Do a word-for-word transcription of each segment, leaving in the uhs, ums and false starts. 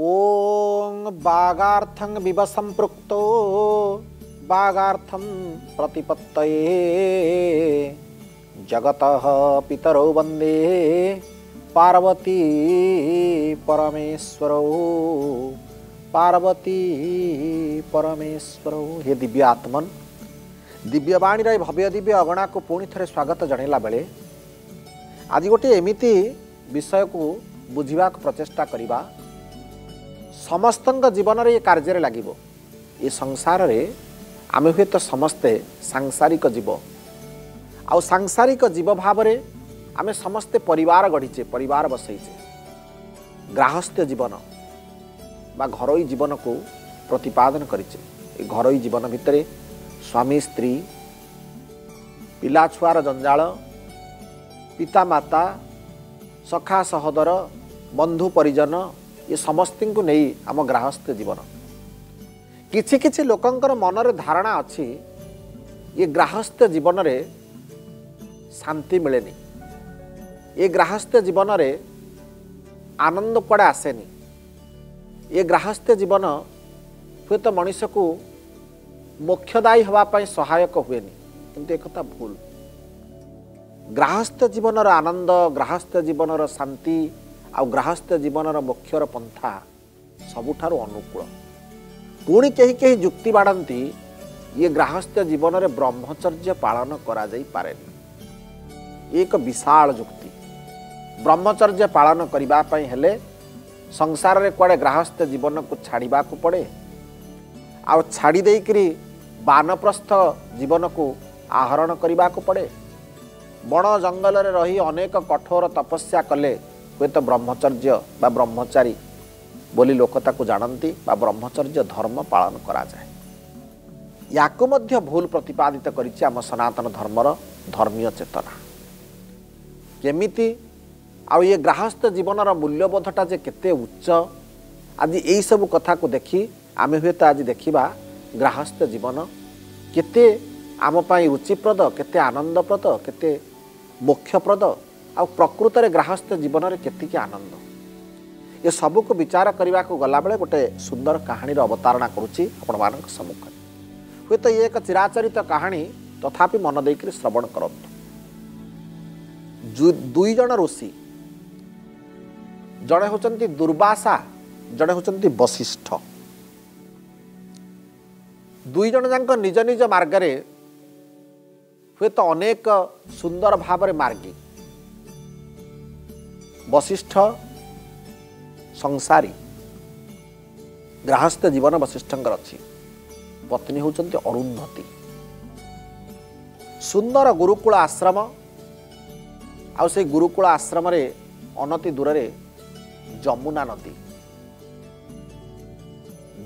ओं बागार्थं विव संपृक्तो बागार्थं प्रतिपत्तये जगतः पितरो वंदे पार्वती परमेश्वरो पार्वती परमेश्वरो। हे दिव्य आत्मन दिव्यवाणी भव्य दिव्य अगणा को पुणी थे स्वागत जनला बेले आज गोटे एमिती विषय को बुझा प्रचेषा करवा समस्त जीवन ये कार्य लगे ये संसार रे आमे हे तो समस्ते सांसारिक जीव आ सांसारिक जीव भाव आमे समस्ते परिवार गढ़ीचे परिवार बसईचे गृहस्थ जीवन बा घरोई जीवन को प्रतिपादन करीचे। घरोई जीवन भितरे स्वामी स्त्री पिला छुआर जंजाल पिता माता सखा सहोदर बंधु परिजन ये समस्ती को नहीं आम गृहस्थ जीवन किछि किछि लोकंकर मनरे धारणा अच्छी ये गृहस्थ जीवन रे शांति मिलेनी ये गृहस्थ जीवन रे आनंद कड़े आसेनी ये गृहस्थ जीवन हुए तो मनुष्य को मोक्षदायी होगापाई सहायक हुए किंतु एक कथा भूल। गृहस्थ जीवन आनंद गृहस्थ जीवन शांति आ गृहस्थ जीवन मोक्षर पंथा सबुठार अनुकूल। पुणी कहीं कहीं जुक्ति बाड़ती ये गृहस्थ जीवन रे ब्रह्मचर्य पालन करा जाई पारेनी। एक विशाल जुक्ति ब्रह्मचर्य पालन करिबा पई हेले संसार रे कोड़े गृहस्थ जीवन को छाड़ीबा को पड़े आ छाड़ी देकरी वानप्रस्थ जीवन को आहरण करिबा को पड़े। बण जंगल रे रही अनेक कठोर तपस्या कले हुए तो ब्रह्मचर्य बा ब्रह्मचारी बोली लोकता को जानती बा ब्रह्मचर्य धर्म पालन करा जाए। याको मध्य भूल प्रतिपादित करिछि आम सनातन धर्मर धर्मीय चेतना केमिति आ ये गृहस्थ जीवनर मूल्यबोधटा जे केते उच्च आज यही सब कथा को देखी आम हुए तो आज देखा गृहस्थ जीवन केते आम पाई रुचिप्रद केते आनंदप्रद केते मोक्षप्रद आ प्रकृत रे गृहस्थ जीवन रे केतिक आनंद ये सब को विचार करने को गला बेले गोटे सुंदर कहानी अवतारणा करुच्ची आपण सम्मुखें हुए तो ये एक चिराचरित कहानी तथापि मन देकर श्रवण करंतु। दुई जन ऋषि जड़े होचंती दुर्वासा जड़े होचंती वशिष्ठ दुई जन जाक निज निज मार्गरे हुए तो अनेक सुंदर भावरे मार्गी। वशिष्ठ संसारी गृहस्थ जीवन वशिष्ठर अच्छी पत्नी होचंती अरुंधती सुंदर गुरुकुल आश्रम आउ से गुरुकुल आश्रम रे अनति दूर रे जमुना नदी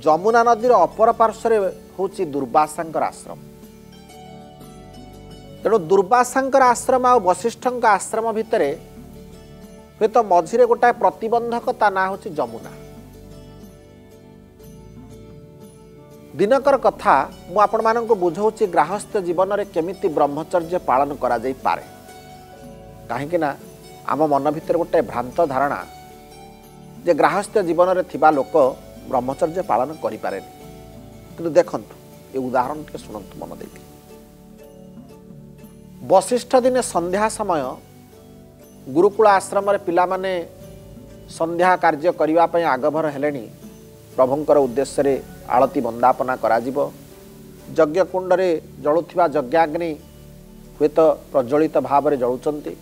जमुना नदीर अपर पार्श्वे होची दुर्वासांकर आश्रम। तेणु दुर्वासांकर आश्रम आ वशिष्ठंक आश्रम भितरे हे तो मझीरे गोटाए प्रतिबंधकता ना होची जमुना। दिनकर कथा मु आपण मानंको बुझौची गृहस्थ जीवन रे केमिति ब्रह्मचर्य पालन करा जाई पारे काहेकि ना आम मन भितर गोटे भ्रांत धारणा जे गृहस्थ जीवन रे थिबा लोक ब्रह्मचर्य पालन करि पारेनी। किंतु देखंतु ए उदाहरण के सुनंतु मन देके वशिष्ठ दिने संध्या समय गुरुकुल आश्रम रे पिला माने संध्या कार्य करिवा पय आगभर हेलेनी। प्रभुंकर उद्देश्य रे आलती बंदापना करा जिवो यज्ञ कुंड रे जळुथिबा यज्ञाग्नि हुए तो प्रज्वलित भाव रे जळुचंती।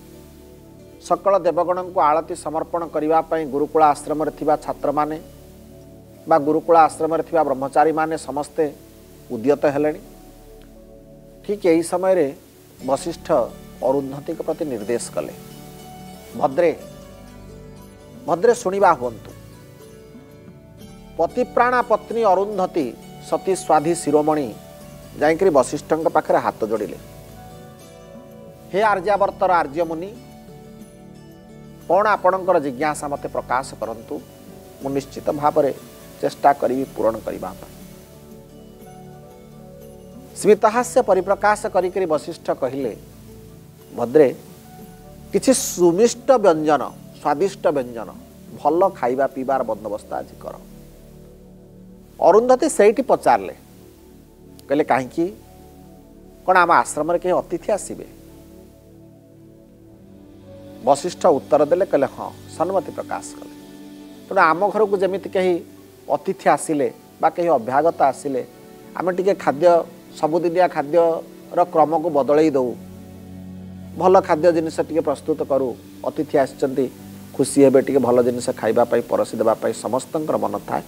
सकल देवगण को आलती समर्पण करिवा पय गुरुकुल आश्रम रे थिबा छात्र माने बा गुरुकुल आश्रम रे थिबा ब्रह्मचारी माने समस्ते उद्यत हेलेनी। ठीक यही समय रे वशिष्ठ अरुंधति के प्रति निर्देश कले भद्रे भद्रे शुणिवा हुवन्तु पतिप्राणा पत्नी अरुंधति सती स्वाधी शिरोमणि जाइकरी वशिष्ठंक पाखरे हाथ जोड़िले। हे आर्यावर्तर आर्यमुनि कौन आपणकर जिज्ञासा मते प्रकाश करंतु मु निश्चित भावरे चेष्टा करी पूरण करबा पय। स्मितहास्य परिप्रकाश करिकरी वशिष्ठ कहिले भद्रे किछि सुमिष्ट व्यंजन स्वादिष्ट व्यंजन भल खाइबा पीबार बंदोबस्त आज कर। अरुंधती सेठी पचारले कहले कहीं कौन आम आश्रम कहीं अतिथि आसबे। वशिष्ठ उत्तर देले कहले हाँ सन्मति प्रकाश कले। तेना आम घर को जमी कहीं अतिथि आसिले बा कहीं अभ्यागत आसिले आम टे खाद्य सबुदिनिया खाद्यर क्रम को बदल दऊ भल खाद्य जिनस प्रस्तुत करूँ अतिथि आसी खुशी हे टे भल जिनस खाइबापी परसी देवाई समस्त मन थाए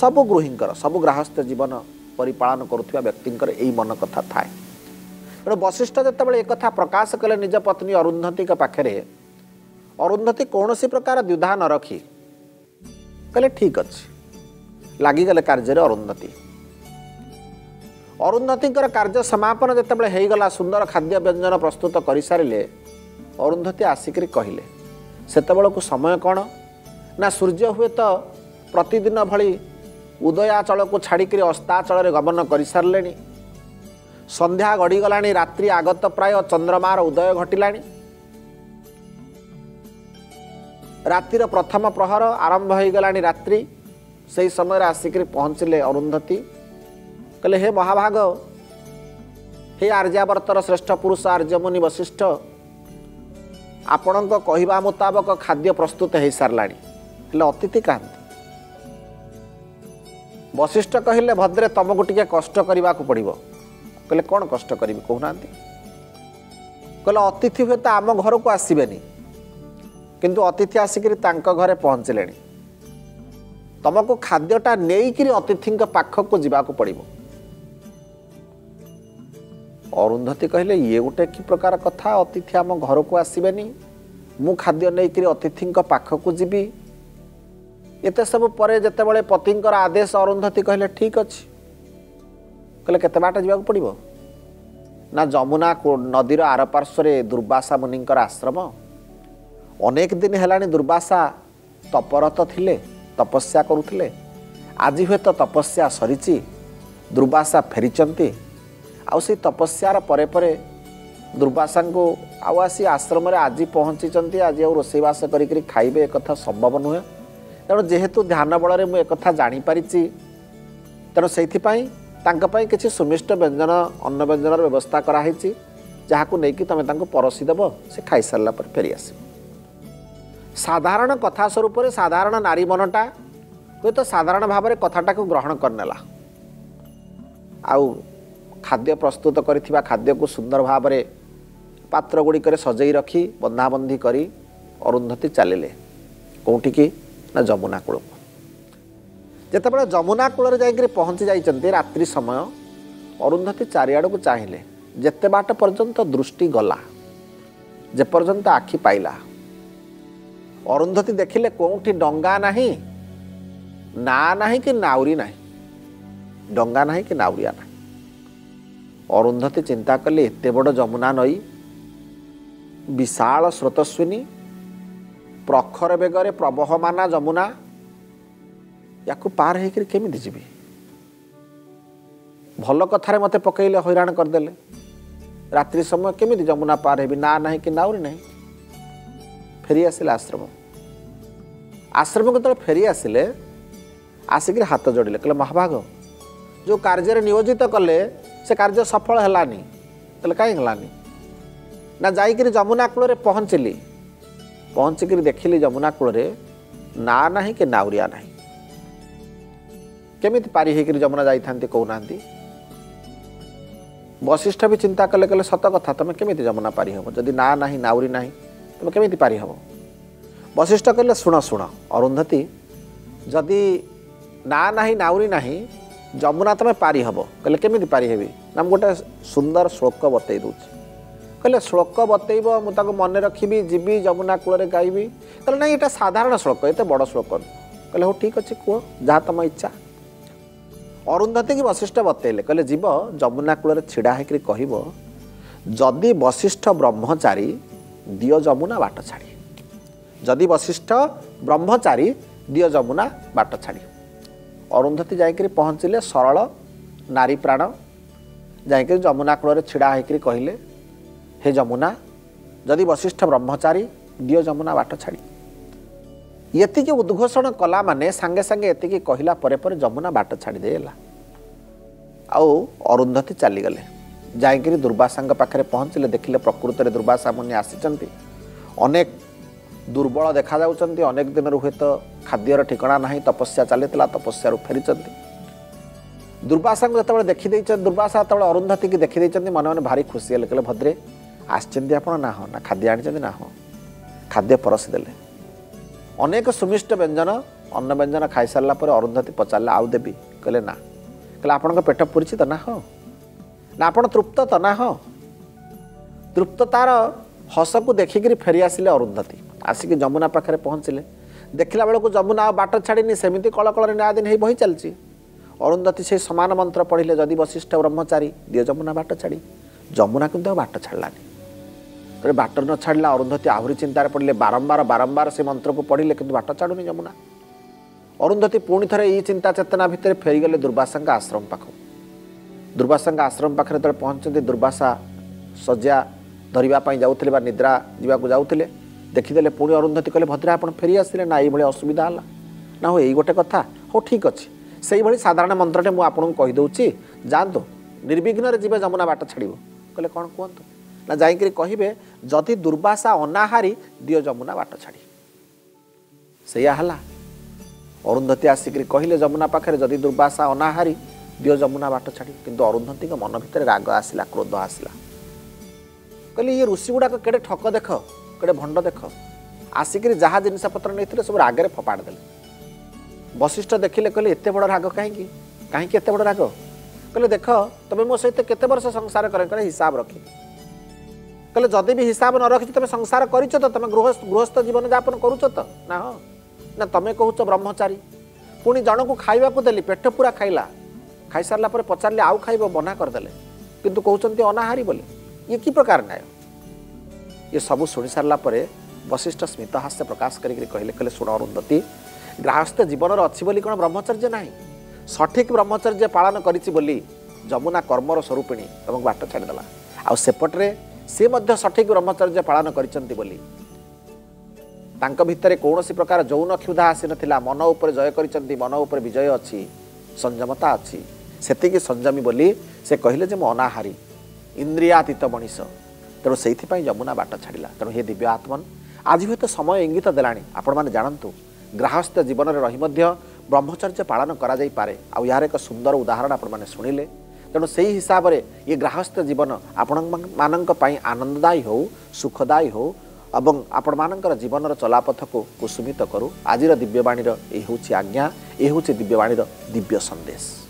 सब गृहिणी सब गृहस्थ जीवन परिपालन करुवा व्यक्तिर यही मन कथा थाए। तेणु वशिष्ठ जिते एक प्रकाश कले निज पत्नी अरुंधती पाखे अरुंधती कौन सी प्रकार द्विधा न रखी कहले ठीक अच्छे लगिगले कार्य। अरुंधती अरुंधती कार्य समापन जितेबाला होगला सुंदर खाद्य व्यंजन प्रस्तुत कर सारे अरुंधती आसिक कहले से समय कौन ना सूर्य हुए तो प्रतिदिन भली उदयाचल को छाड़िक अस्ताचल गमन कर सारे संध्या गड़ीगला रात्रि आगत प्राय चंद्रमार उदय घटला रातिर प्रथम प्रहर आरंभ हो गला रात्रि से समय आसिक पहुँचले। अरुंधती कहले हे महाभाग हे आर्यावर्तर श्रेष्ठ पुरुष आर्यमुनि वशिष्ठ आपण कहवा मुताबक खाद्य प्रस्तुत हो सारा अतिथि कहते। वशिष्ठ कहले भद्रे तुमको टिके कष्ट करवाकू पड़िबो। कहले कौन कष्ट करी कहना कहले अतिथि हुए तो आम घर को आसबेनि किंतु अतिथि आसिक घरे पहुँचले तुमको खाद्यटा नहीं अतिथि पाखक जावाक पड़ो। अरुंधती कहले ये गोटे कि प्रकार कथा अतिथि आम घर को आसबेनि मु खाद्य नहीं अतिथि पाखक जीवी ये सब पर जिते पति आदेश। अरुंधती कहले ठीक अच्छे कहले केते बाट जावाक पड़ो ना जमुना नदीर आर पार्श्वे दुर्वासा मुनि आश्रम अनेक दिन है दुर्वासा तपरत थिले तपस्या करुले आज हुए तो तपस्या सरीची दुर्वासा फेरी आउ से तपस्यार परे परे दुर्वासा को आउ आसी आश्रम आज पहुँची आज आउ रोसवास कर खाइबे एक संभव नुहे। तेणु जेहेतु ध्यान बल में एक जापर तेणु से कि सुमिष्ट व्यंजन अन्न व्यंजन व्यवस्था कराई जहाँ को लेकिन तुम्हें परसीदेव से खाई सारापर पर फेरी आस। साधारण कथा स्वरूप साधारण नारी मनटा हुए तो साधारण भाव में कथाटा को ग्रहण करनेला आउ खाद्य प्रस्तुत करिथिबा खाद्य को सुंदर भाव में पात्र गुड़िक सजई रखी बंधाबंधी करी अरुंधती चलिले कौटी की ना जमुना कूल को। जितेबाला जमुना कूल जाकर पहुँची जाइए रात्रि समय अरुंधती चारिआड़ को चाहिए जेते बाट पर्यंत दृष्टि गला जेपर्यंत आखि पाइला। अरुंधती देखिले कौटी डंगा नाही ना नाही कि नाउरी नाही डंगा नाही कि नाउरिया नाही। अरुंधती चिंता कले एते बड़ जमुना नई विशाल स्रोतस्विनी प्रखर बेगरे प्रबहमाना जमुना या पार होकर केमिति जीवी भल कथार मते पकईले हैरान करदेले रात्रि समय केमिति जमुना पार हेबी ना नाही कि नाउरी नाही। फेरी आसिले आश्रम आश्रम को तो फेरी आसिले आसिक हाथ जोड़े कहले महाभाग जो कार्य नियोजित कले से कार्य सफल हलानी कहले कहीं हलानी ना जाकर जमुना कूल पहुँचली पहुँचिक देखिली जमुना कूल ना नहीं कि नाउरिया नहीं केमिति पारी होकर जमुना जाई थांती कहना। वशिष्ठ भी चिंता कले कहले सत कथा तुम्हें केमिति जमुना पारी हम जदि ना नहीं नाउरी नहीं तुम केमिति पारी हम। वशिष्ठ कहले शुण शुण अरुंधती जदि ना नाही नाउरी नाही जमुना तुम पारी हम कहले केमिति पारी हेबी ना गोटे सुंदर श्लोक बतई दूँ कहले श्लोक बतईब मुझे मन रखी जीवी जमुना कूल गायबी कहले ना ये साधारण श्लोक ये बड़ श्लोक कहले हो ठीक अच्छे कह जहाँ तुम इच्छा। अरुंधती की वशिष्ठ बतईले कहले जीव जमुना कूल छिड़ा होकर कह जदि वशिष्ठ ब्रह्मचारी दियो जमुना बाट छाड़ी जदि वशिष्ठ ब्रह्मचारी दियो जमुना बाट छाड़ी। अरुंधती जाकर पहुँचले सरल नारी प्राण जाकर जमुना कूल छिड़ा होकर कहले हे जमुना जदि वशिष्ठ ब्रह्मचारी दियो जमुना बाट छाड़ी ये उद्घोषण कला माने सांगे सांगे ये कहला परे परे जमुना बाट छाड़देला आउ अरुंधती चलीगले जाकि दुर्वासा पाखे पहुँचले देखिले प्रकृत में दुर्वासा मुनि आसी अनेक दुर्बल देखा अनेक दिन हे तो खाद्यर ठिकना ना तपस्या चली तपस्या फेरी दुर्वासा को जो देखीदे दुर्वासा जो अरुंधती की देखीदे मन मन भारी खुशी है कहले भद्रे आसचंदी आपण ना हो ना खाद्य आनी ना हो खाद्य परसीदे अनेक सुमिष्ट व्यंजन अन्न व्यंजन खाई सारा पर अरुंधती पचारे आउ देवी कहले ना कहले आपण पेट पूरी तो ना हो ना आपण तृप्त तो ना हो तृप्त तार हस को देखिक फेरी आसिले अरुंधती आसिक जमुना पाखे पहुँचले देखला बेलू जमुना बाट छाड़ी सेमती कलकल नयादिन हो बही चलती अरुंधती से समान मंत्र पढ़िले जदि वशिष्ठ ब्रह्मचारी दिए जमुना बाट छाड़ी जमुना किंतु आ बाट छाड़लानी तेरे बाट न छाड़ा अरुंधती आहरी चिंतार पड़े बारंबार बारंबार से मंत्र को पढ़िले किंतु बाट छाड़ूनी जमुना अरुंधती पुणी थे ये चिंता चेतना भितर फेरीगले दुर्वासा आश्रम पाख दुर्वासा आश्रम पाखे जो पहुँचते दुर्वासा सजा धरवाई जाऊे बा निद्रा जावाक जाऊे देखीदे पुणी अरुंधती कहले भद्रा आप फेरी आसिले ना ये असुविधा है ना हो ये गोटे कथा हो ठीक अच्छे से ही साधारण मंत्रटे मुझे कहीदे जातु निर्विघ्न जीवे जमुना बाट छाड़ कहले कौन कहतु ना जाकि कहे जदि दुर्वासा अनाहारी दियो जमुना बाट छाड़ी सैया है अरुंधती आसिक कहले जमुना पाखे जदि दुर्वासा अनाहारी दियो जमुना बाट छाड़ी किंतु अरुंधती मन भितर राग आसला क्रोध आसला कहले ये ऋषि गुड़ाक केड़े ठक देख केड़े भंड देख आसिक जहाँ जिनस पत्र नहीं सब रागे फोपाड़ दे वशिष्ठ देखिले कहले एत बड़ राग कहीं कहीं एत बड़ राग कहले देख तुम्हें मो सहित केते वर्ष संसार करे कहले हिसाब रखी कहले जदि भी हिसाब न रखी तुम संसार कर तुम गृह गृहस्थ जीवन यापन करुच तो ना हाँ ना तुम्हें कहच ब्रह्मचारी पुणी जन को खाइबा को देली पेट पूरा खाइला खाई सारा पचारे आउ खाइब मना करदे किंतु कहते अनाहारी बोले ये कि प्रकार न्याय ये सब शुणी सारापर वशिष्ठ स्मित हास्य प्रकाश कर शुण अरुंधती ग्राहस्थ जीवन अच्छी बोली कौन ब्रह्मचर्य ना सठिक ब्रह्मचर्य पालन करी बोली जमुना कर्मर स्वरूपिणी तुमको बाट छाड़देला आउ सेपटे सी से सठिक ब्रह्मचर्य पालन करी बोली भितर कौन प्रकार जौन क्षुधा आसी ना मन उपर जय कर मन उपर विजय अच्छी संयमता अच्छी से संयमी बोली से कहले जे मो अनाहारी इंद्रियातीत मनीष तेणु से जमुना बाट छाड़ा तेणु हे दिव्य आत्मन आज हूँ तो समय इंगित देलाणी आपण मैंने जानतु ग्राहस्थ जीवन में रही ब्रह्मचर्य पालन करा जाई पारे आउ यार एक सुंदर उदाहरण आपण मैंने शुणिले तेणु से हिसाब से ये ग्राहस्थ जीवन आपण मानक पई आनंददायी हो सुखदायी हो एवं आपण मानकर जीवन चलापथ को कुसुमित करू। आजिर दिव्यवाणी यही आज्ञा यही दिव्यवाणी दिव्य संदेश।